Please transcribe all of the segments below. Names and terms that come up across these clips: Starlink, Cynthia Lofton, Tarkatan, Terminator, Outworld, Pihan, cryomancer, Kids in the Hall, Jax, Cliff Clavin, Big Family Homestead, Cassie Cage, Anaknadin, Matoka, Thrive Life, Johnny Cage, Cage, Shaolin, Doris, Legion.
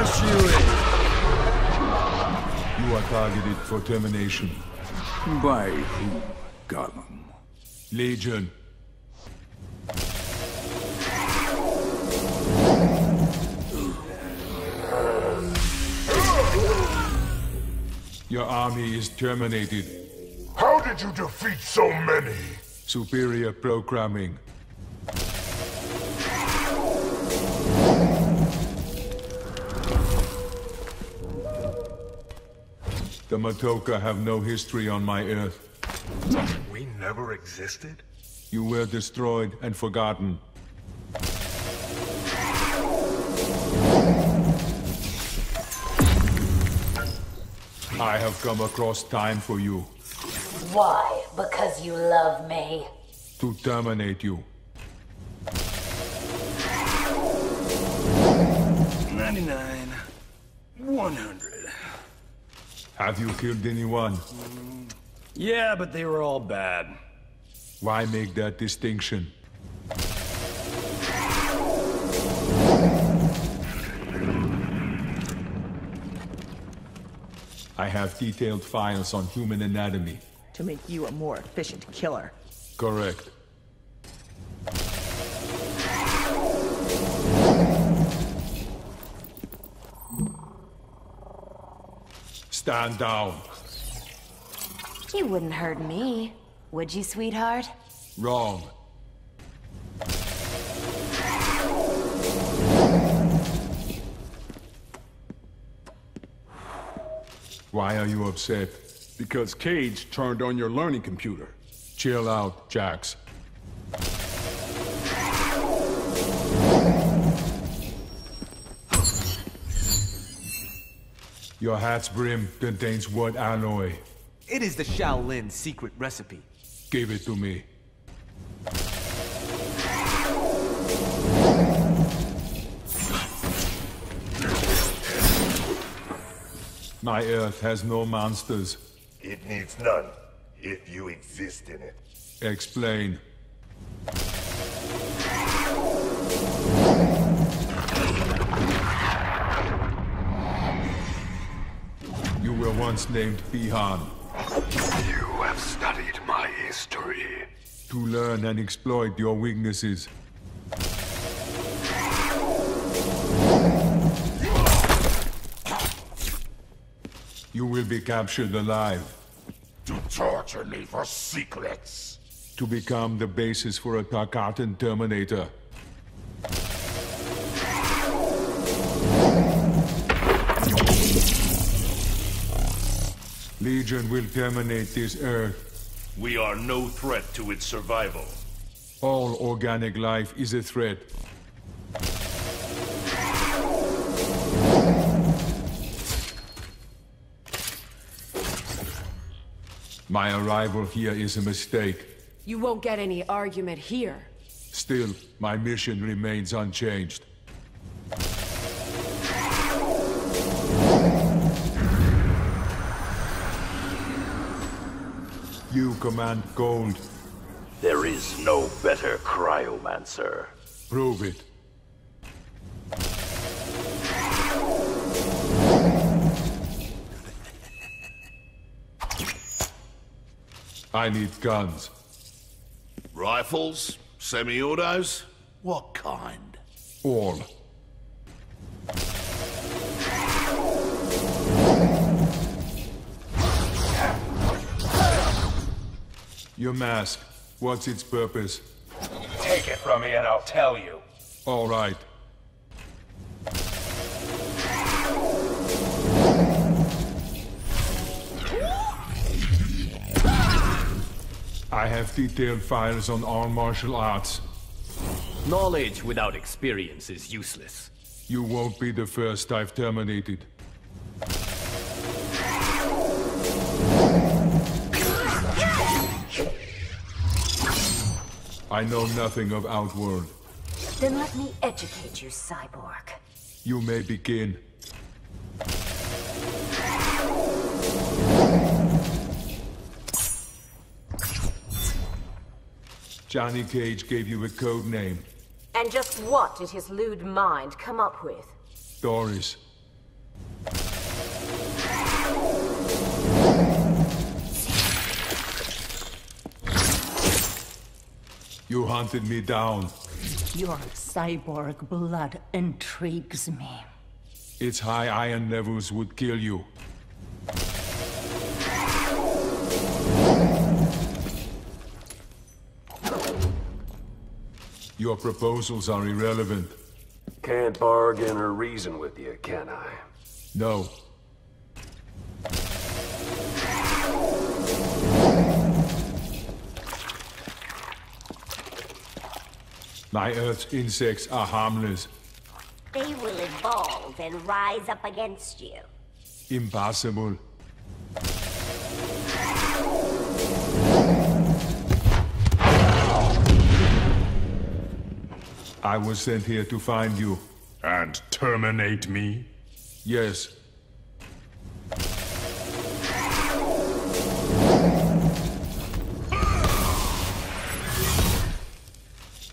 rush you in. You are targeted for termination. By who, Gollum? Legion. Your army is terminated. How did you defeat so many? Superior programming. The Matoka have no history on my Earth. We never existed? You were destroyed and forgotten. I have come across time for you. Why? Because you love me? To terminate you. $99. $100. Have you killed anyone? Yeah, but they were all bad. Why make that distinction? I have detailed files on human anatomy. To make you a more efficient killer. Correct. Stand down. You wouldn't hurt me, would you, sweetheart? Wrong. Why are you upset? Because Cage turned on your learning computer. Chill out, Jax. Your hat's brim contains what alloy? It is the Shaolin secret recipe. Give it to me. My Earth has no monsters. It needs none, if you exist in it. Explain. You were once named Pihan. You have studied my history. To learn and exploit your weaknesses. You will be captured alive. To torture me for secrets. To become the basis for a Tarkatan Terminator. Legion will terminate this Earth. We are no threat to its survival. All organic life is a threat. My arrival here is a mistake. You won't get any argument here. Still, my mission remains unchanged. You command gold. There is no better cryomancer. Prove it. I need guns. Rifles? Semi-autos? What kind? All. Your mask. What's its purpose? Take it from me and I'll tell you. All right. I have detailed files on all martial arts. Knowledge without experience is useless. You won't be the first I've terminated. I know nothing of Outworld. Then let me educate you, cyborg. You may begin. Johnny Cage gave you a code name. And just what did his lewd mind come up with? Doris. You hunted me down. Your cyborg blood intrigues me. Its high iron levels would kill you. Your proposals are irrelevant. Can't bargain or reason with you, can I? No. My Earth's insects are harmless. They will evolve and rise up against you. Impossible. I was sent here to find you. And terminate me? Yes.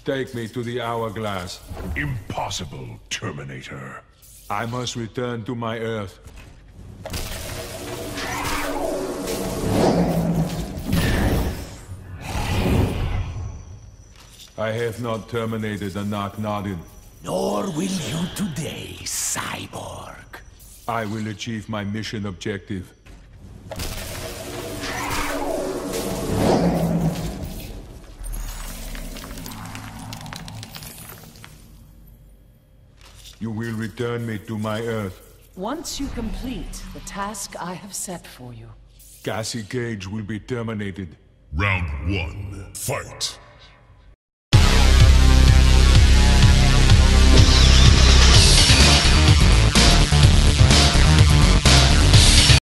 Take me to the hourglass. Impossible, Terminator. I must return to my Earth. I have not terminated Anaknadin. Nor will you today, cyborg. I will achieve my mission objective. You will return me to my Earth. Once you complete the task I have set for you. Cassie Cage will be terminated. Round 1, fight!